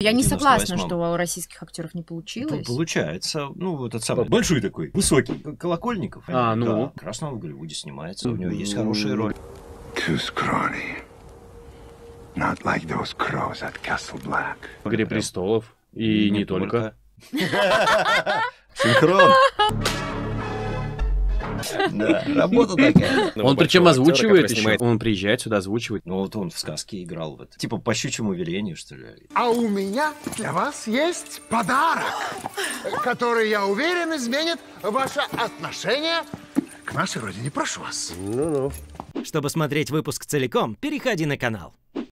Я не согласна, что у российских актеров не получилось. Получается, ну вот этот самый большой такой, высокий Колокольников. А, ну. Да, Краснова в Голливуде снимается, у него есть хорошие роли. В «Игре престолов» и не только. Синхрон. Да, работа такая. Он причем озвучивает еще. Он приезжает сюда озвучивать. Ну вот он в сказке играл. Вот. Типа «По щучьему велению», что ли. А у меня для вас есть подарок, который, я уверен, изменит ваше отношение к нашей родине. Прошу вас. Чтобы смотреть выпуск целиком, переходи на канал.